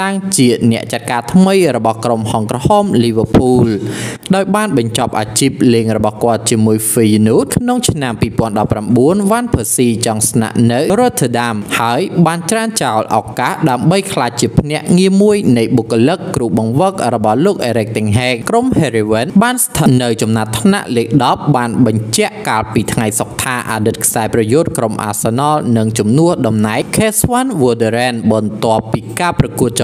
តាំងជាអ្នកចាត់ការថ្មីរបស់ក្រុមហង្សក្រហម Liverpool ដោយបានបញ្ចប់អាជីពលេងរបស់គាត់ជាមួយ Feyenoord ក្នុងឆ្នាំ 2019 Van Persie ចង់ស្នាក់នៅ Rotterdam ហើយបានច្រានចោលឱកាសដើម្បីក្លាយជាភ្នាក់ងារមួយនៃបុគ្គលិកគ្រូបង្វឹករបស់លោក Erik ten Hag ក្រុម Heerenveen បានស្ថិតនៅចំណាត់ថ្នាក់លេខ 10 បានបញ្ជាក់កាលពីថ្ងៃសុក្រអតីតខ្សែប្រយុទ្ធក្រុម Arsenal នឹងជំនួសតំណែង Kevin Wijndal បន្ទាប់ពីការប្រកួតច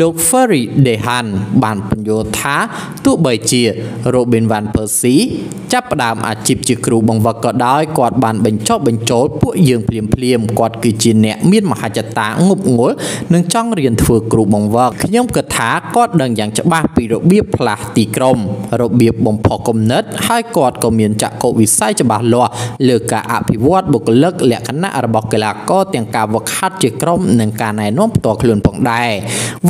លោក Ferry Dehan បានបញ្យល់ថាទោះបីជា Robin Van Persie ចាប់ផ្ដើមអាជីពជាគ្រូបង្វឹកក៏ដោយគាត់បានបញ្ចប់បញ្ចូលពួកយើងភ្លាមៗគាត់គឺជាអ្នកមានមហិច្ឆតាងប់ងល់និងចង់រៀនធ្វើគ្រូបង្វឹកខ្ញុំគិតថាគាត់ដឹងយ៉ាងច្បាស់ពីរបៀបផ្លាស់ទីក្រុម របៀបបំផកគំនិតហើយគាត់ក៏មានចក្ខុវិស័យច្បាស់លាស់លើការអភិវឌ្ឍបុគ្គលិកលក្ខណៈរបស់កីឡាករទាំងការវឹកហាត់ជាក្រុមនិងការណែនាំផ្ទាល់ខ្លួនផងដែរ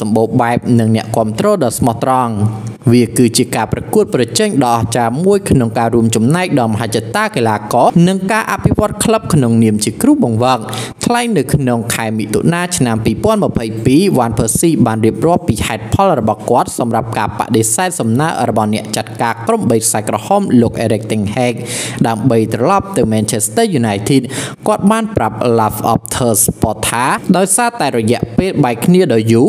សម្បូរបែបនិងអ្នកគាំទ្រដ៏ស្មោះត្រង់ វាគឺជាការប្រកួតប្រជែងដ៏អស្ចារ្យមួយក្នុងការរួមចំណែកដល់មហិច្ឆតាកីឡាករនិងការអភិវត្តក្លឹបក្នុងនាមជាគ្រូបង្វឹកថ្លែងនៅក្នុងខែមិថុនាឆ្នាំ 2022 Van Persie បានរៀបរាប់ពីហេតុផលរបស់គាត់សម្រាប់ការបដិសេធសំណើរបស់អ្នកចាត់ការក្រុមបេសាចក្រហម លោក Erik ten Hag ដើម្បីត្រឡប់ទៅ Manchester United គាត់បានប្រាប់ Love of Thirst Sport ថាដោយសារតែរយៈពេលបែកគ្នាដ៏យូរ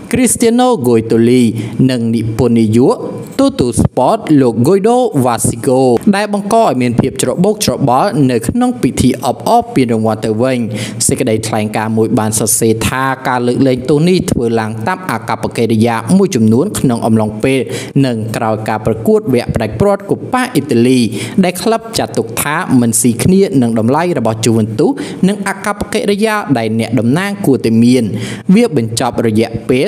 Cristiano Guidoli និង និពន្ធនាយក Toto Sport លោក Guido Vasigo ដែលបង្កឲ្យមានភាពច្របូកច្របល់នៅក្នុងពិធីអបអរពានរង្វាន់ទៅវិញសេចក្តីថ្លែងការណ៍ មួយបានសរសេរថាការលើកលែងទូនេះធ្វើឡើងតាមអាកប្បកិរិយាមួយចំនួនក្នុងអំឡុងពេលនិងក្រោយការប្រកួតវគ្គផ្ដាច់ព្រាត់កូប៉ាអ៊ីតាលីដែលក្លឹបចាត់ទុកថាមិនស៊ីគ្នានឹងតម្លៃរបស់ Juventus និងអាកប្បកិរិយាដែលអ្នកតំណាងគួរតែមានវាបញ្ចប់រយៈពេល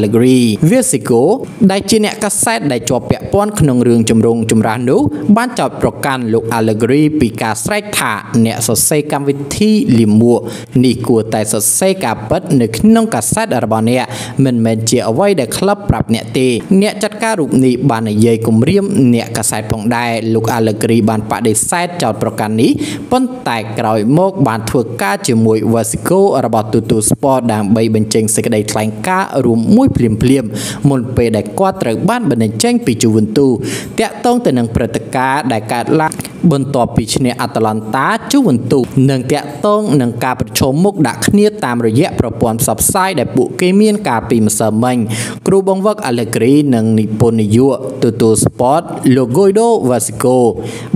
เลกรีเวสิโกได้เจเนกัสเซตได้จบเปียป้อนขนมเรืองจำรงจำรานุบ้านจับประกันลูกอัลเลกรีปีกาสไลถาเนสเซกัมวิธีลิมัวนี่กูแต่สเซกับเปิดหนึ่งน้องกัสเซตระบเนียมันเมนเจเอาไว้ได้คลับปรับเนตเนจัดการรูปนี้บ้านเยกุมเรียมเนกัสเซตผงได้ลูกอัลเลกรีบ้านปะได้เซตจับประกันนี้ป้อนแต่กลอยโมกบ้านทัวก้าจมวยเวสิโกระบตุตุสปอร์ดังใบบัญชีสกได้แข่งก้ารวมมวยพลิมมนเปได้กวาดตรบ้านบันเจงปีจูวนตูเตะต้องแต่นังประกาได้การลักบนต่อปีชเนอัตแลนตาจูวนตูนังเตะต้องนังการประชมมุกดักเนียตามระยะประปอนสับไซได้ปุเกมีนกาปีมเสมังครูบงวักอัลเลกรีนังนิปนิยุตูตูสปอร์ตโลโกโดวาซิโก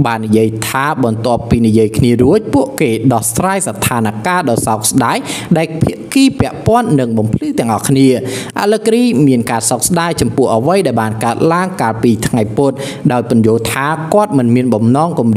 บานยัยท้าบนต่อปีนยัยคณีรู้ปุเกดอสไตรสถานกาดอสอกได้ได้เพียกี้เปียป้อนนังบ่มพลื้แต่งออกเนียอัลเลกรีมีนการสอกได้จำปูเอาไว้ได้บานการล่างการปีทั้งไงปดดาวตุนโยธากอดมันมีนบ่มน้องกลมเ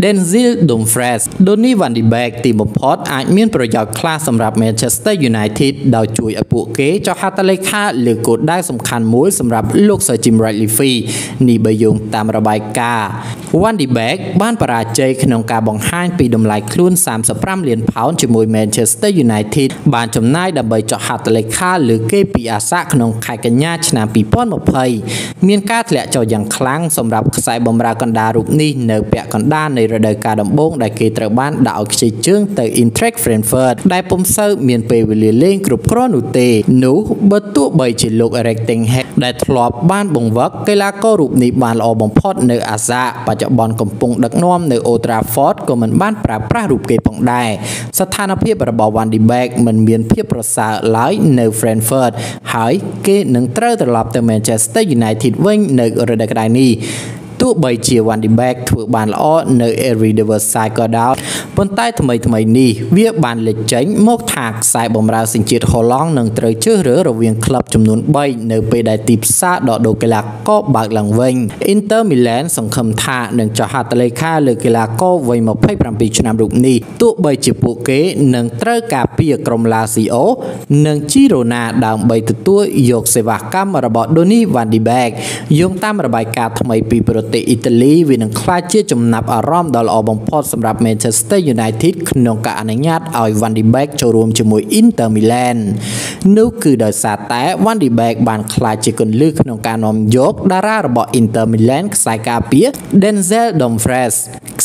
เดนซิลดมเฟรสโดนี่ Van de Beek ตีบอมพอดอาจมีประโยชน์คลาสสำหรับ Manchester United ดาวจุยอปุเกเจ้าฮาตาเลค่าหรือกดได้สำคัญมุ้ยสำหรับลูกเซอร์จิมไรลิฟีนีบยงตามระบายกา Van de Beek บ้านปราเจยขนงกาบองห้างปีดมลายคลื่น35 เหรียญพาวน์จมวย Manchester United บ้านจำนายดำใบเจ้าฮาตาเลค่าหรือเกปีอาซาขนงไข่กันญาชนะปีป้อนมาเพยเมียนกาแหละเจ้าอย่างคลังสำหรับสายบอมรากันดารุกนี่เนเปียกันด้านในระดับการดำบงได้เกตระบ้านดาวเชยเจืองแต่อินเทรคเฟรนเฟิร์ดได้ปมเซอร์เมียนเปวิลเล่งกรุบกรอนุเตนูเบตุใบจิลูกเอเรกเต็งแฮได้ทลอบบ้านบงวักเกล้าก็รูปนิบานออบอมพอดเนอาซาปัจจุบันกำปงดักน้อมในโอตราฟอร์ดก็เหมือนบ้านปราบปรารูปเกปองได้สถานเพียบระบวันดีแบกเหมือนเมียนเพียบประสาไลเนเฟรนเฟิร์ดหายเกนังเตอร์ตลอดแต่แมนเชสเตอร์ยูไนเต็ดวิ่งในระดับการนี้ตัวใบเชียร์วันดีแบกถูกบานล้อในเอริเดเวอร์ไซก็ดาวบนใต้ทำไมนี่เวียบานเล็กเจ๋งมกถากสายบอมราสิงจิตฮอลองนังเตยเชื่อหรือระเวียงคลับจำนวนใบในไปได้ติดซาดอโดกลาก็บากหลังเวงอินเตอร์มิลานสังคมท่าหนึ่งจะหาตะเลค่าเลยกลาก็ไวมาไพ่ปรำปีชนามรุกนี้ตัวใบเชียร์ปุเกหนึ่งเตยกาเปียกรมลาซิโอหนึ่งจิโรนาดาวใบตัวยกเซวากัมระบอดโดนี่วันดีแบกยงตามระบายการทำไมปีประเตอิตาลีวินังคลาเจจมนับอารมณ์ดอลออบองพอดสำหรับแมนเชสเตอร์ยูไนเต็ดขนงกาอนุญาตเอาวันดีแบกโชว์รวมจมวยอินเตอร์มิลานนู่คือดอยสาแต่วันดีแบกบานคลาเจกนลึกขนงกานอมยกดาราระบออินเตอร์มิลานสายกาเปียเดนเซลดอมเฟรส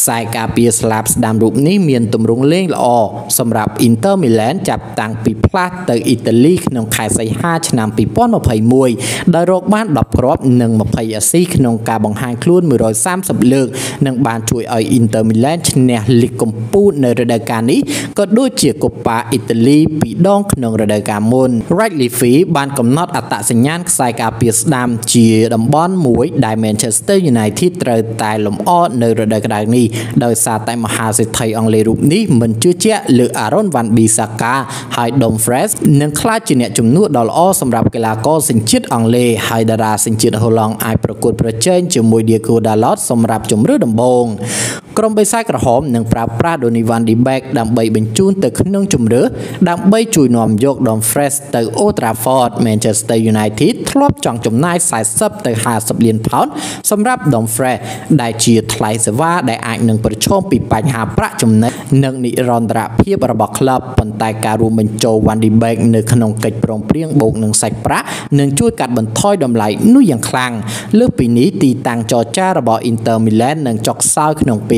สายกาเปียสลับดามรูปนี้เมียนตุ่มรุงเล่งละออสำหรับอินเตอร์มิลานจับต่างปีพลาดเตออิตาลีขนงขายใส่5ชนามปีป้อนมาไพ่มวยดอยโรกบ้านดอบครบหนึ่งมาไพ่อาซีขนงกาบองหางคลุ้นมือรอยซ้ำสับเลือกนังบานช่วยเอาอินเตอร์มิลานชนะลิกมปูในระดับการนี้ก็ด้วยเจียกปาอิตาลีปีดองขนงระดับการมุนไรลิฟีบานกำนอดอัตตาสัญญาณสายกาเปียสดามเจียดัมบอนมวยไดแมนเชสเตอร์ยูไนเต็ดเตอร์ตายลมอ้อในระดับการนี้โดยซาไตมหาเศรษฐีอังเลรูปนี้มันชื่อเจหรืออารอนวันบีซากาไฮดอมเฟรสนังคลาจิเนจุมนุดอลอ้อสำหรับกีฬาก็สิงชิดอังเลไฮดาราสิงชิดฮอลลองไอประกวดประเจนจมวยเดียกูดาลอดสำหรับจมฤดมบงกรมใบไซกระหอมนังปราปราโดนิวันดีแบกดำใบบัญจุนตึกนงจุมเรือดำใบจุยนอมยกดอมเฟรสตึกโอตราฟอร์ดแมนเชสเตอร์ยูไนเต็ดทลบจังจมนายสายซับตึก50 เหรียญพาวน์สำหรับดอมเฟรสได้เชียร์ไทยเสว่าได้อ่านหนึ่งประชมปีปัญหาประจำนั้นหนึ่งนิรันดร์เพียบระบบคลับปันไตการูมันโจวันดีแบกหนึ่งขนมเกล็ดโปร่งเปรี้ยงบกหนึ่งใส่พระหนึ่งช่วยกัดบรรทอยดำไหลนุ่ยอย่างคลังเลือกปีนี้ตีต่างจอจ้าระบบอินเตอร์มิลานหนึ่งจอกซ้ายขนมปี